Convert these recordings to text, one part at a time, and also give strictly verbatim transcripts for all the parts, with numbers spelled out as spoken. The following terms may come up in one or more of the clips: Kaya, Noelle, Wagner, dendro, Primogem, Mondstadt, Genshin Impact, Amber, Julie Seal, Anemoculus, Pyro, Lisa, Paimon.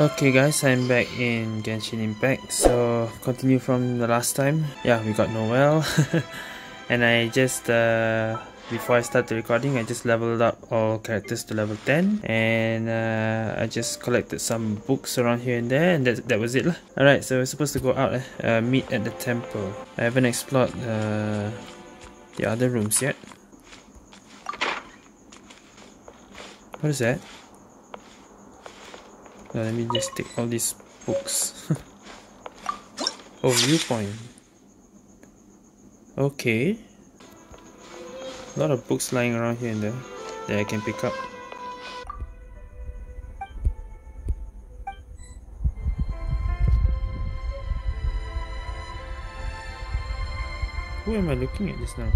Okay guys, I'm back in Genshin Impact, so continue from the last time. Yeah, we got Noelle. And I just, uh, before I start the recording, I just leveled up all characters to level ten. And uh, I just collected some books around here and there, and that, that was it lah. Alright, so we're supposed to go out, uh, meet at the temple. I haven't explored uh, the other rooms yet. What is that? Now let me just take all these books. Oh, viewpoint. Okay. A lot of books lying around here and there that I can pick up. Who am I looking at this now?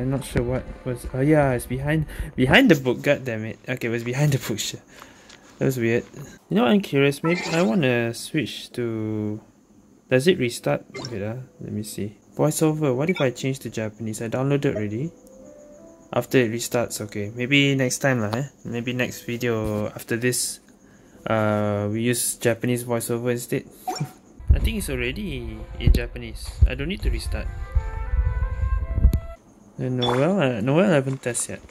I'm not sure what was. Oh yeah, it's behind behind the book. God damn it. Okay, it was behind the book. Sure. That was weird. You know, I'm curious. Maybe I wanna switch to. Does it restart? Wait, uh, let me see. Voiceover. What if I change to Japanese? I downloaded already. After it restarts, okay. Maybe next time lah. Eh? Maybe next video after this, uh, we use Japanese voiceover instead. I think it's already in Japanese. I don't need to restart. And Noelle, uh, Noelle, I haven't tested yet.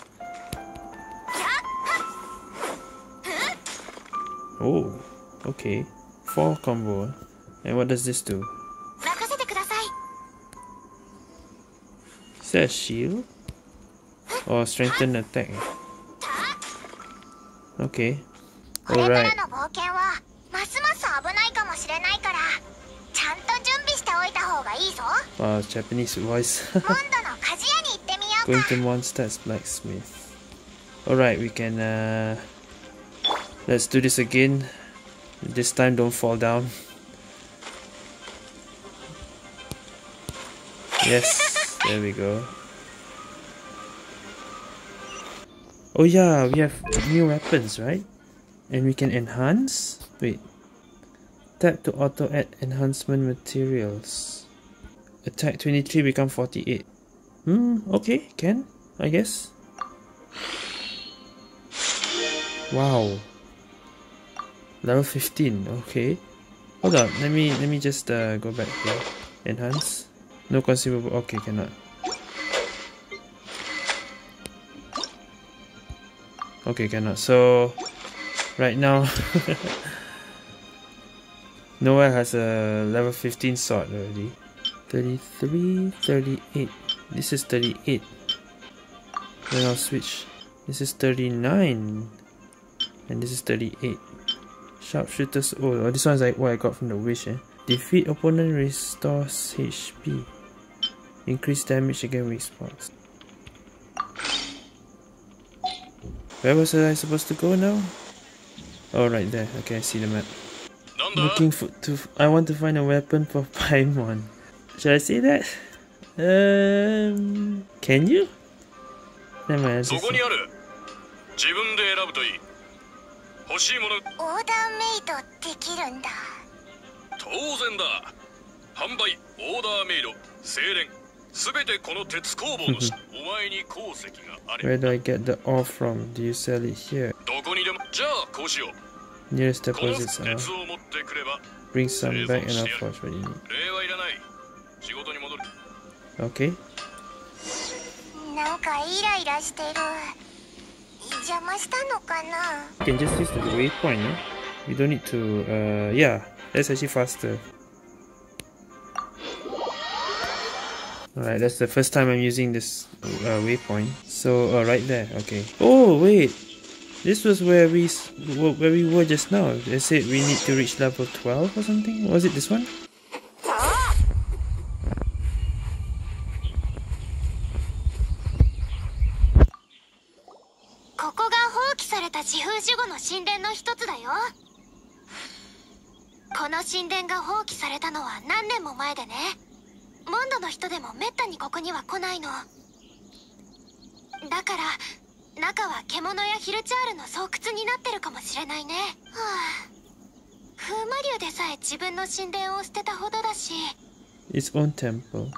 Oh, okay. Four combo. And what does this do? Is that a shield? Or strengthen attack? Okay. Alright. Wow, Japanese voice. Going to monsters blacksmith. Alright, we can uh let's do this again. This time, don't fall down. Yes, there we go. Oh yeah, we have new weapons, right? And we can enhance. Wait. Tap to auto add enhancement materials. Attack twenty-three become forty-eight. Hmm, okay, can, I guess. Wow. Level fifteen, okay. Hold on, let me let me just uh, go back here. Enhance. No consumable, okay, cannot. Okay, cannot. So right now Noelle has a level fifteen sword already. thirty-three, thirty-eight. This is thirty-eight. Then I'll switch. This is thirty-nine. And this is thirty-eight. Sharpshooters. Oh, this one's like what I got from the wish. Eh? Defeat opponent restores H P. Increase damage against weak spots. Where was I supposed to go now? Oh, right there. Okay, I see the map. Looking for to. I want to find a weapon for Paimon. Should I say that? Um. Can you? Never mind. That's it. Where do I get the ore from? Do you sell it here? Nearest deposits are. Bring some back and I'll forge what you need. Okay. You can just use the waypoint, eh? You don't need to, uh, yeah, that's actually faster. Alright, that's the first time I'm using this uh, waypoint. So, uh, right there, okay. Oh, wait! This was where we where we were just now. They said we need to reach level twelve or something? Was it this one? Its own temple.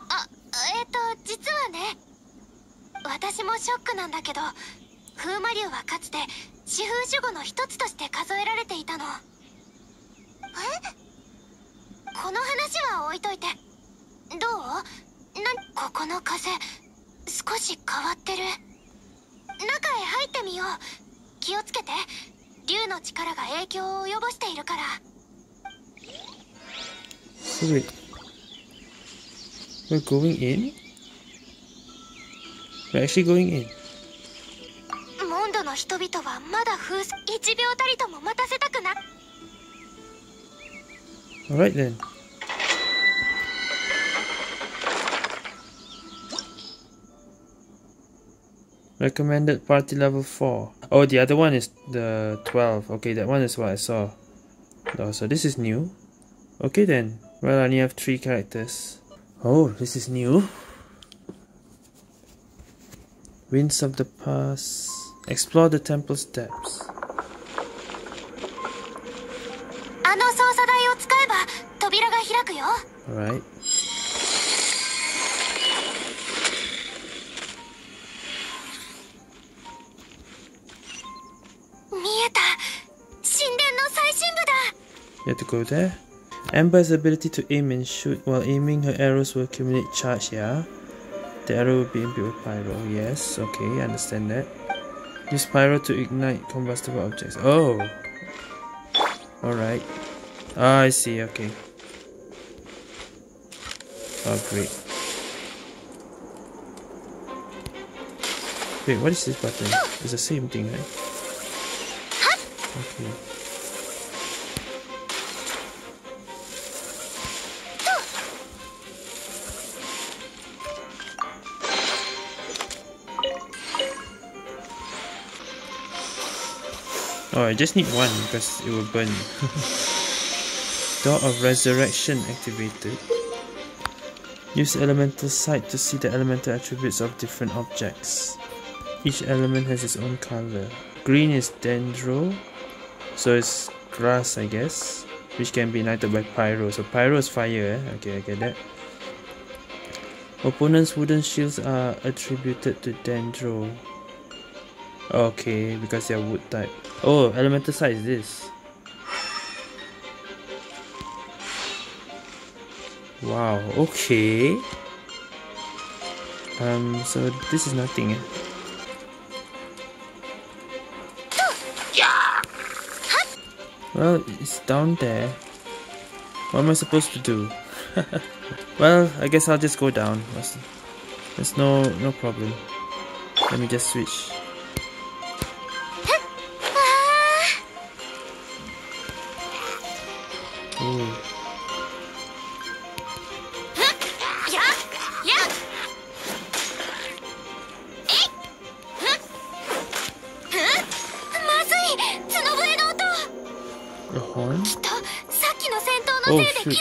四風守護の一つとして数えられていたの。え？この話は置いといて。どう？な、ここの風少し変わってる。中へ入ってみよう。気をつけて。竜の力が影響を及ぼしているから。Sweet. We're going in? We're actually going in. モンドの人々はまだ風速一秒たりとも待たせたくな。Alright then. Recommended party level four. Oh, the other one is the twelve. Okay, that one is what I saw. Oh, so this is new. Okay then. Well, I only have three characters. Oh, this is new. Winds of the past. Explore the temple steps. Alright. You have to go there. Amber's ability to aim and shoot while aiming her arrows will accumulate charge, yeah. The arrow will be imbued with Pyro, yes, okay, I understand that. Use Pyro to ignite combustible objects. Oh! Alright. Ah, I see, okay. Oh, great. Wait, what is this button? It's the same thing, right? Okay. Oh, I just need one because it will burn. Door of Resurrection activated. Use Elemental Sight to see the elemental attributes of different objects. Each element has its own color. Green is dendro, so it's grass, I guess, which can be ignited by Pyro. So Pyro is fire, eh? Okay, I get that. Opponents' wooden shields are attributed to dendro. Okay, because they are wood type. Oh, elemental size is this. Wow, okay. Um, so this is nothing, eh? Well, it's down there. What am I supposed to do? Well, I guess I'll just go down. There's no, no problem. Let me just switch. Oh, shoot.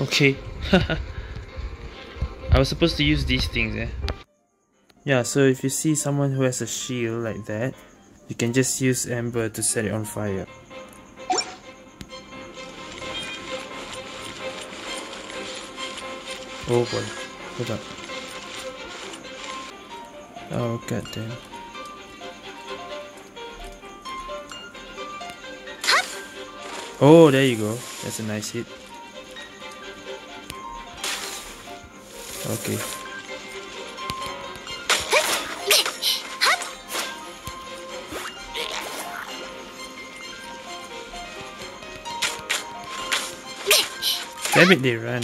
Okay. I was supposed to use these things, eh? Yeah, so if you see someone who has a shield like that, you can just use Amber to set it on fire. Oh boy, hold up. Oh god damn. Oh, there you go. That's a nice hit. Okay. Damn it, they ran.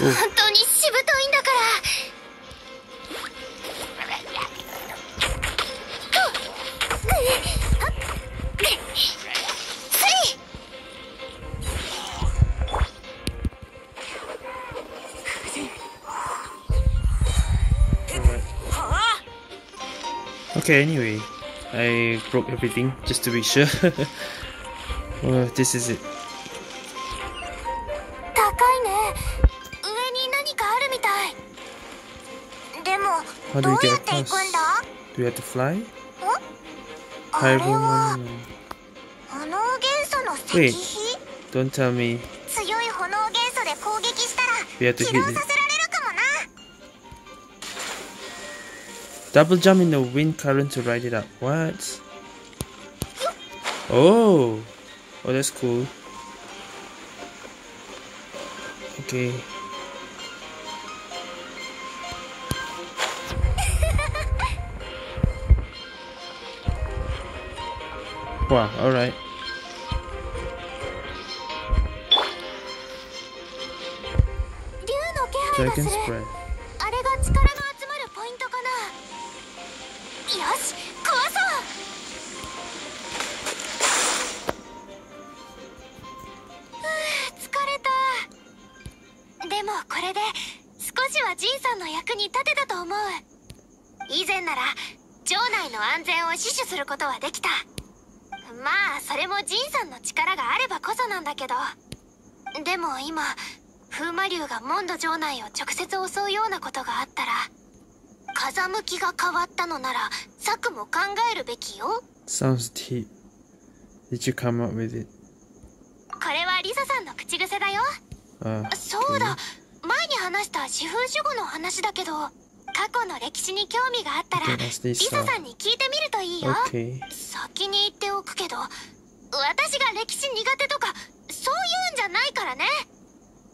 Oh. Okay, anyway, I broke everything just to be sure. Well, this is it. How do you get across? Do you have to fly? Pyro. Wait, don't tell me we have to hit it. Double jump in the wind current to ride it up. What? Oh! Oh, that's cool. Okay. Wow, alright. Dragon spread. Sounds deep. Did you come up with it? Uh, okay. 前に話した四風守護の話だけど、過去の歴史に興味があったら、リサさんに聞いてみるといいよ。先に言っておくけど、私が歴史苦手とかそういうんじゃないからね。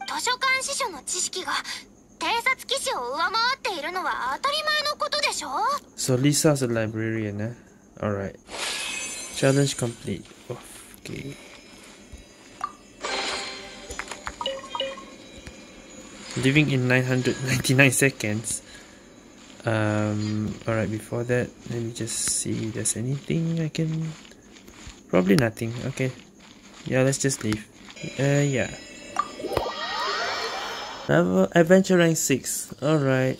図書館司書の知識が偵察記事を上回っているのは当たり前のことでしょ。So Lisa's a librarian, eh? All right. Challenge complete. Okay. Leaving in nine hundred ninety-nine seconds. Um, Alright, before that, let me just see if there's anything I can... Probably nothing, okay. Yeah, let's just leave. Uh, yeah. Level Adventure Rank six, alright. I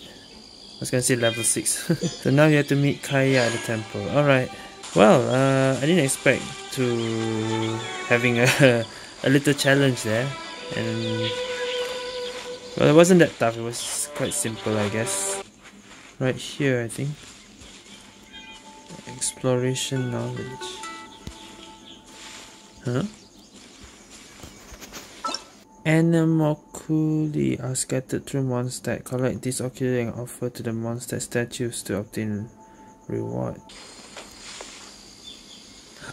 was gonna say level six. So now we have to meet Kaya at the temple, alright. Well, uh, I didn't expect to... having a, a little challenge there. And... well, it wasn't that tough, it was quite simple, I guess. Right here, I think. Exploration knowledge. Huh? Anemoculus are scattered through Mondstadt. Collect these oculi and offer to the Mondstadt statues to obtain reward.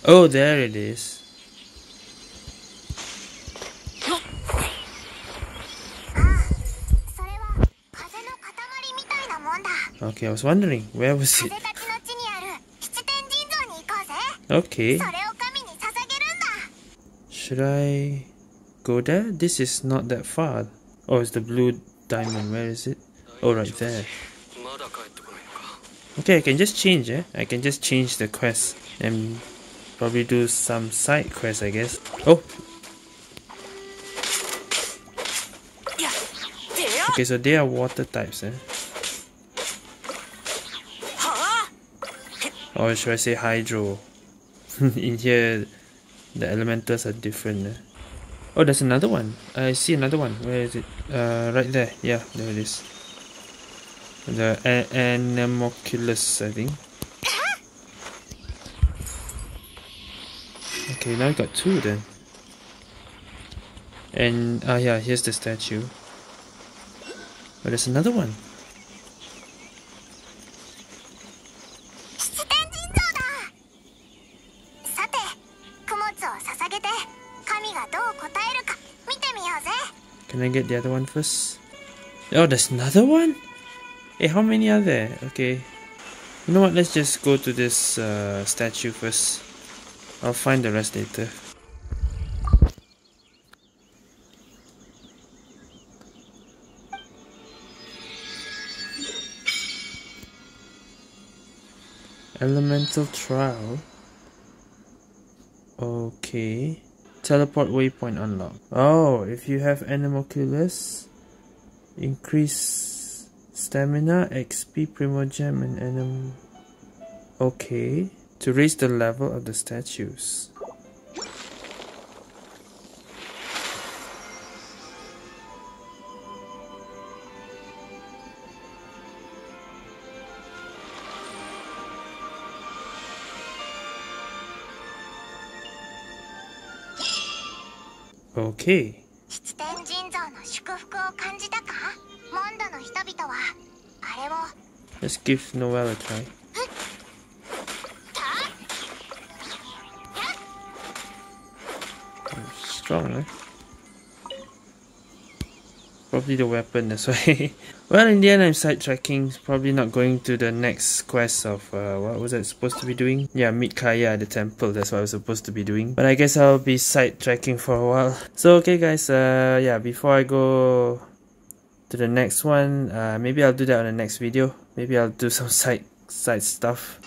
Oh, there it is. Okay, I was wondering, where was it? Okay. Should I go there? This is not that far. Oh, it's the blue diamond. Where is it? Oh, right there. Okay, I can just change, eh? I can just change the quest and probably do some side quests, I guess. Oh! Okay, so they are water types, eh? Or should I say hydro? In here, the elementals are different. Eh? Oh, there's another one. I see another one. Where is it? Uh, right there. Yeah, there it is. The Anemoculus, I think. Okay, now I got two then. And, ah, uh, yeah, here's the statue. Oh, there's another one. Can I get the other one first? Oh, there's another one? Hey, how many are there? Okay. You know what, let's just go to this uh, statue first. I'll find the rest later. Elemental trial. Okay. Teleport waypoint unlocked. Oh, if you have Anemoculus, increase stamina, X P, primogem, and anim. Okay, to raise the level of the statues. Okay. Let's give Noelle a try. Strong, eh? Probably the weapon, that's why. Well, in the end I'm sidetracking, probably not going to the next quest of, uh, what was I supposed to be doing? Yeah, meet Kaya at the temple, that's what I was supposed to be doing. But I guess I'll be sidetracking for a while. So okay guys, uh, yeah, before I go to the next one, uh, maybe I'll do that on the next video. Maybe I'll do some side, side stuff.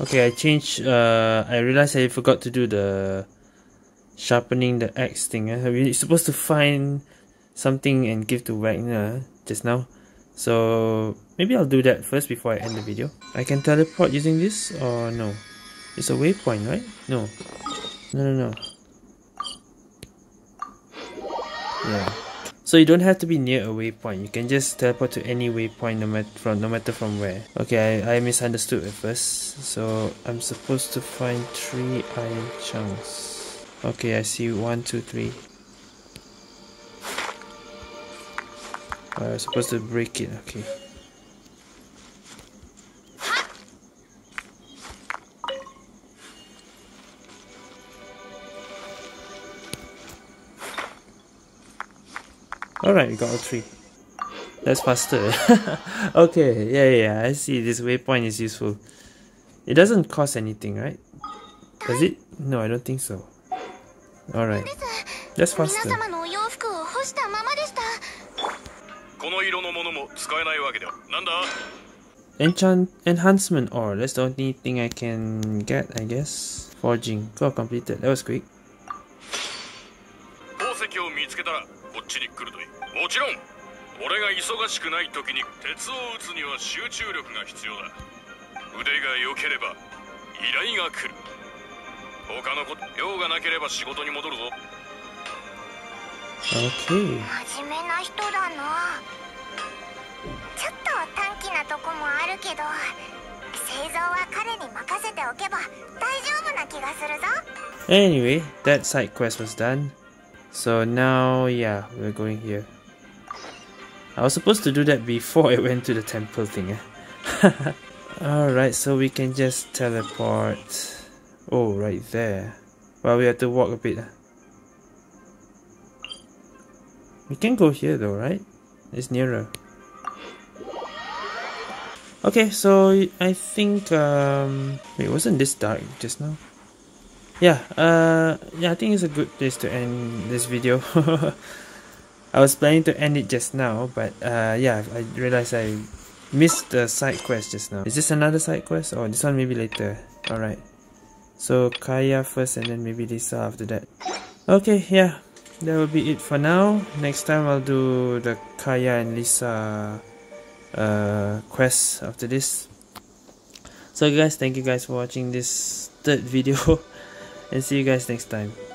Okay, I changed, uh, I realized I forgot to do the sharpening the axe thing. Eh? We're supposed to find something and give to Wagner just now, so maybe I'll do that first before I end the video. I can teleport using this or no? It's a waypoint, right? No, no, no, no. Yeah. So you don't have to be near a waypoint. You can just teleport to any waypoint, no matter from no matter from where. Okay, I, I misunderstood at first. So I'm supposed to find three iron chunks. Okay, I see one, two, three. I was supposed to break it, okay. Alright, we got all three. That's faster. Okay, yeah, yeah, I see. This waypoint is useful. It doesn't cost anything, right? Does it? No, I don't think so. Alright. That's faster. Enchant enhancement ore, that's the only thing I can get, I guess. Forging. Go completed. That was quick. Okay. Anyway, that side quest was done. So now, yeah, we're going here. I was supposed to do that before I went to the temple thing. Eh? Alright, so we can just teleport. Oh, right there. Well, we have to walk a bit. We can go here though, right? It's nearer. Okay, so I think um, wait, wasn't this dark just now? Yeah, uh, yeah, I think it's a good place to end this video. I was planning to end it just now, but uh, yeah, I realized I missed the side quest just now. Is this another side quest? Oh, this one maybe later. All right. So Kaya first, and then maybe Lisa after that. Okay, yeah, that will be it for now. Next time I'll do the Kaya and Lisa uh quests after this. So guys, thank you guys for watching this third video and see you guys next time.